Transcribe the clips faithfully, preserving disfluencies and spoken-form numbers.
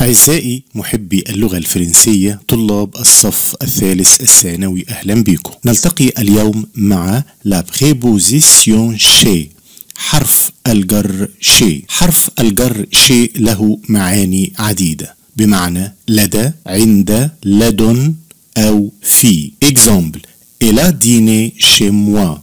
أعزائي محبي اللغة الفرنسية طلاب الصف الثالث الثانوي، أهلا بكم. نلتقي اليوم مع لا بريبوزيسيون شي، حرف الجر شي. حرف الجر شي له معاني عديدة بمعنى لدى، عند، لدن أو في. إكزامبل: il a dîné chez moi،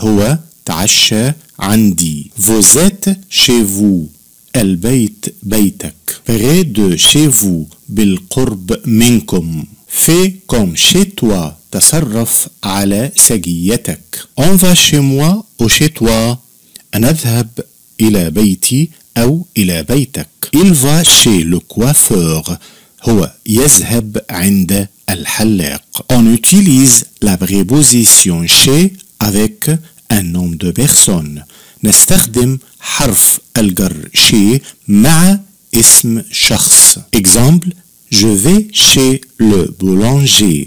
هو تعشى عندي. vous êtes chez vous، البيت بيتك. près de chez vous، بالقرب منكم. fais comme chez toi، تصرف على سجيتك. on va chez moi ou chez toi، أنا أذهب إلى بيتي أو إلى بيتك. il va chez le coiffeur، هو يذهب عند الحلاق. on utilise la préposition chez avec un nombre de personnes، نستخدم حرف الجر chez مع اسم شخص. Exemple: je vais chez le boulanger،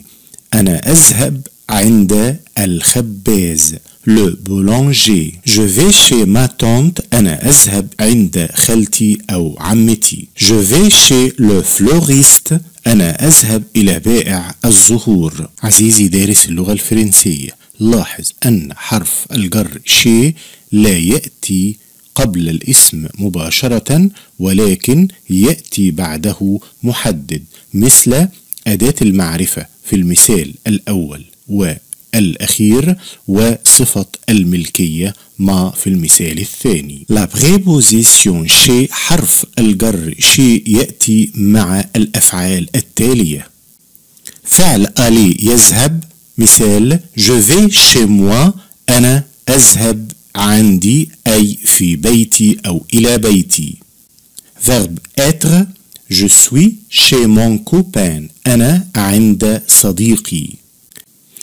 أنا أذهب عند الخباز. le boulanger. je vais chez ma tante، أنا أذهب عند خالتي أو عمتي. je vais chez le fleuriste، أنا أذهب إلى بائع الزهور. عزيزي دارس اللغة الفرنسية، لاحظ أن حرف الجر شي لا يأتي قبل الاسم مباشرة، ولكن يأتي بعده محدد مثل أداة المعرفة في المثال الأول والأخير، وصفة الملكية ما في المثال الثاني. La préposition chez، حرف الجر شي يأتي مع الأفعال التالية: فعل aller يذهب، مثال je vais chez moi، أنا أذهب عندي أي في بيتي أو إلى بيتي. verbe être: je suis chez mon copain، أنا عند صديقي.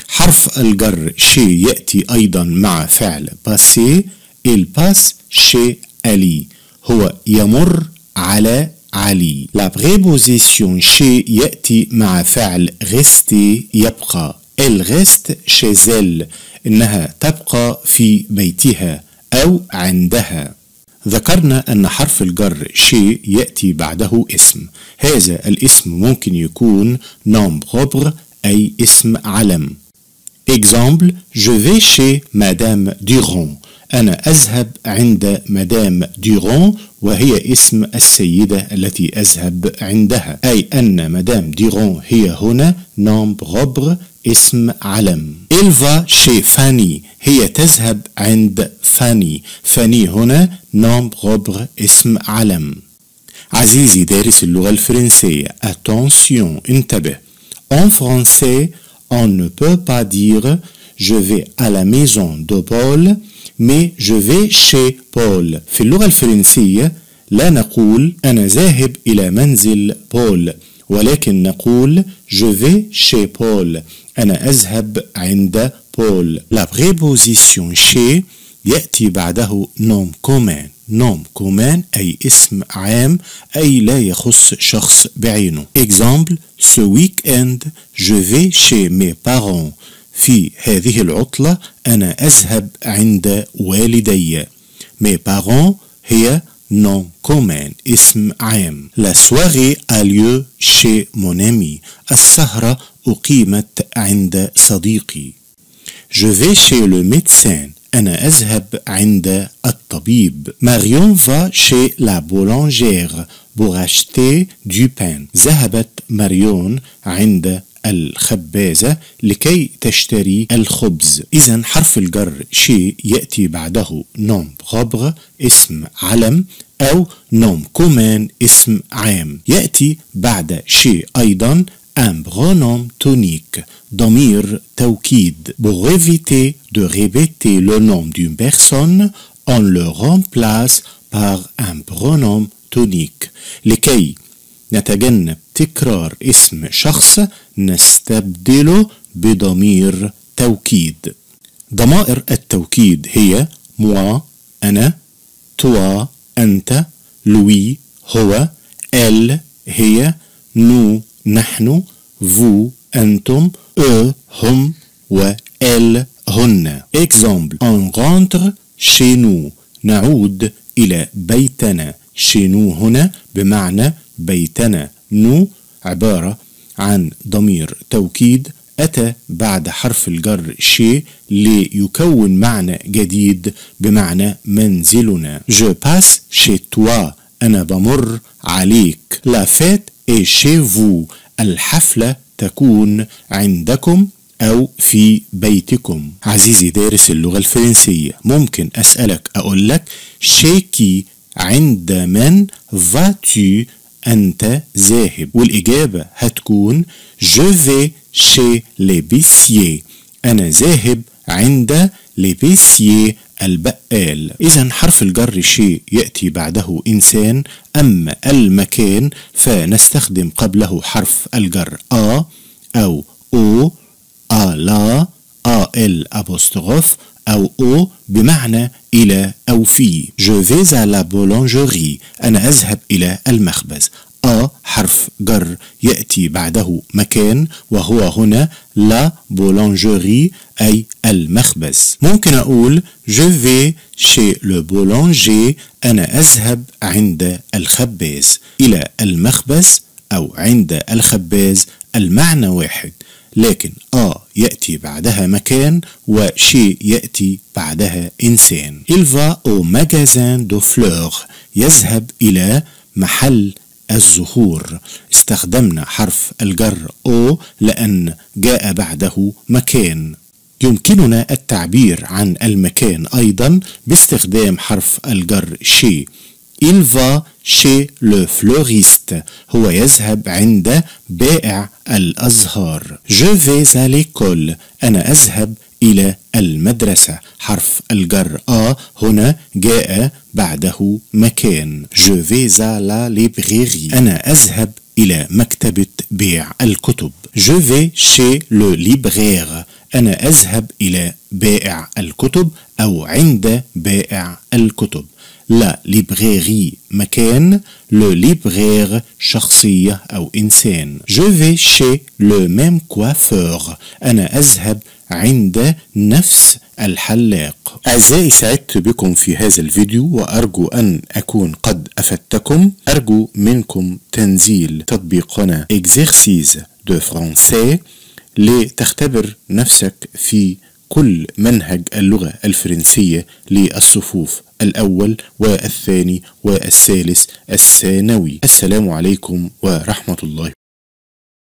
حرف الجر شي يأتي أيضا مع فعل passer، il passe chez Ali، هو يمر على علي. la préposition chez يأتي مع فعل rester، يبقى. elle reste chez elle، إنها تبقى في بيتها أو عندها. ذكرنا أن حرف الجر شي يأتي بعده اسم، هذا الاسم ممكن يكون nom propre أي اسم علم. Exemple: je vais chez Madame Durand، أنا أذهب عند مدام ديرون، وهي اسم السيدة التي أذهب عندها، أي أن مدام ديرون هي هنا nom propre اسم علم. il va chez Fanny، هي تذهب عند فاني، فاني هنا nom propre اسم علم. عزيزي دارس اللغة الفرنسية، attention، انتبه. en français on ne peut pas dire je vais à la maison de Paul، mais je vais chez Paul. في اللغة الفرنسية لا نقول أنا ذاهب إلى منزل بول، ولكن نقول je vais chez Paul، أنا أذهب عند بول. la préposition chez يأتي بعده nom commun، nom commun أي اسم عام، أي لا يخص شخص بعينه. Exemple: ce week-end je vais chez mes parents، في هذه العطلة أنا أذهب عند والدي. mes parents هي nom commun اسم عام. la soirée a lieu chez mon ami، السهرة أقيمت عند صديقي. je vais chez le médecin، أنا أذهب عند الطبيب. Marion va chez la boulangère pour acheter du pain، ذهبت ماريون عند الخبازة لكي تشتري الخبز. إذن حرف الجر شي يأتي بعده nom propre اسم علم أو nom commun اسم عام. يأتي بعد شي أيضا un pronom tonique، ضمير توكيد. pour éviter de répéter le nom d'une personne on le remplace par un pronom tonique، لكي نتجنب تكرار اسم شخص نستبدله بضمير توكيد. ضمائر التوكيد هي moi أنا، toi أنت، lui هو، elle هي، nous نحن، vous أنتم، eux هم، و elles هن. Exemple: on rentre chez nous، نعود إلى بيتنا. chez nous هنا بمعنى بيتنا نو عبارة عن ضمير توكيد أتى بعد حرف الجر chez ليكون معنى جديد بمعنى منزلنا. Je passe chez toi. أنا بمر عليك. La fête est chez vous. الحفلة تكون عندكم أو في بيتكم. عزيزي دارس اللغة الفرنسية، ممكن أسألك أقول لك chez qui عند من vas-tu أنت ذاهب؟ والإجابة هتكون je vais chez l'épicier. أنا ذاهب عند l'épicier البقال. إذا حرف الجر شيء يأتي بعده إنسان، أما المكان فنستخدم قبله حرف الجر آ أو أو آلا آل أبوستروف أو أو بمعنى إلى أو في. Je vais à la boulangerie. أنا أذهب إلى المخبز. آ حرف جر يأتي بعده مكان وهو هنا لا بولانجيري أي المخبز. ممكن أقول je vais chez le boulanger. أنا أذهب عند الخباز. إلى المخبز أو عند الخباز المعنى واحد، لكن آ يأتي بعدها مكان وشي يأتي بعدها إنسان. Il va au magasin de fleurs. يذهب إلى محل الزهور. استخدمنا حرف الجر أو لأن جاء بعده مكان. يمكننا التعبير عن المكان أيضا باستخدام حرف الجر chez. Il va chez le fleuriste. هو يذهب عند بائع الأزهار. Je vais à l'école. أنا أذهب إلى المدرسة. حرف الجر آ هنا جاء بعده مكان. Je vais à la librairie. أنا أذهب إلى مكتبة بيع الكتب. Je vais chez le libraire. أنا أذهب إلى بائع الكتب أو عند بائع الكتب. La librairie مكان، le libraire شخصية أو إنسان. Je vais chez le même coiffeur. أنا أذهب عند نفس الحلاق. أعزائي سعدت بكم في هذا الفيديو وأرجو أن أكون قد أفدتكم. أرجو منكم تنزيل تطبيقنا Exercice de Français لتختبر نفسك في كل منهج اللغة الفرنسية للصفوف الأول والثاني والثالث الثانوي. السلام عليكم ورحمة الله.